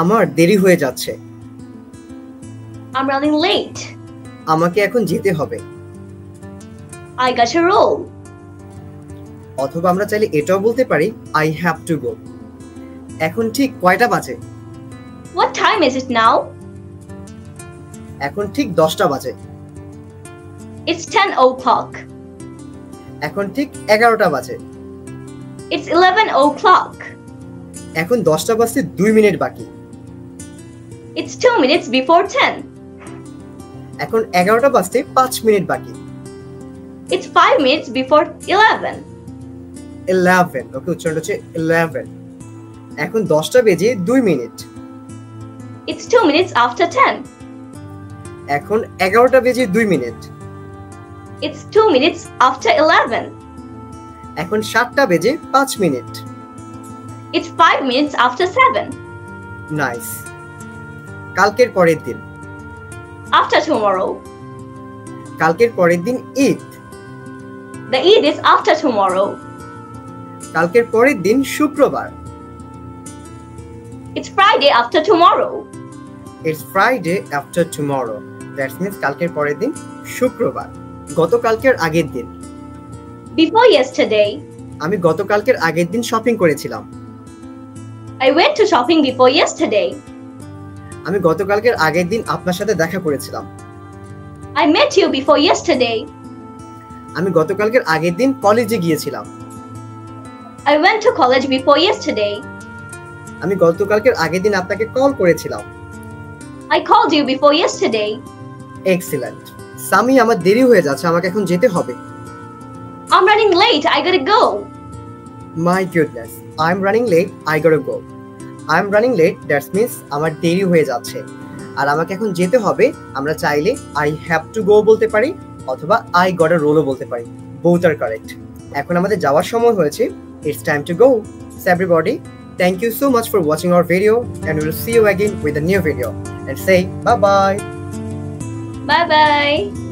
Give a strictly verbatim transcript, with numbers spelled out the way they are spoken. আমার দেরি হয়ে যাচ্ছে। I'm running late. আমাকে এখন যেতে হবে। I got to roll. অথবা আমরা চাইলে এটাও বলতে পারি I have to go. এখন ঠিক কয়টা বাজে? What time is it now? এখন ঠিক দশটা বাজে। It's ten o'clock. এখন ঠিক এগারোটা বাজে। It's eleven o'clock. এখন দশটা বাজতে দুই মিনিট বাকি। It's two minutes before ten. এখন এগারোটা বাজতে পাঁচ মিনিট বাকি। It's five minutes before eleven. eleven. ওকে, উচ্চারণ হচ্ছে eleven. এখন দশটা বেজে দুই minute. It's two minutes after ten. এখন এগারোটা বেজে দুই minute. It's two minutes after eleven. এখন সাতটা বেজে পাঁচ minute. It's five minutes after seven. Nice. কালকের পরের দিন। After tomorrow. কালকের পরের দিন Eid. The Eid is after tomorrow. কালকের পরের দিন শুক্রবার। It's Friday after tomorrow. It's Friday after tomorrow. That means কালকের পরের দিন শুক্রবার। গতকালকের আগের দিন। Before yesterday. আমি গতকালকের আগের দিন শপিং করেছিলাম। I went to shopping before yesterday. আমি গতকালকের আগের দিন আপনার সাথে দেখা করেছিলাম। I met you before yesterday. আমি গতকালকের আগের দিন কলেজে গিয়েছিলাম। I went to college before yesterday. আমি গতকালকের আগের দিন আপনাকে কল করেছিলাম। I called you before yesterday. Excellent. Sami, আমার দেরি হয়ে যাচ্ছে, আমাকে এখন যেতে হবে। I'm running late. I gotta go. My goodness. I'm running late. I gotta go. I'm running late. That means আমার দেরি হয়ে যাচ্ছে আর আমাকে এখন যেতে হবে। আমরা চাইলে I have to go বলতে পারি অথবা I got a roll বলতে পারি। Both are correct. এখন আমাদের যাওয়ার সময় হয়েছে। It's time to go. So everybody, thank you so much for watching our video and we'll see you again with a new video. And say bye bye. Bye bye.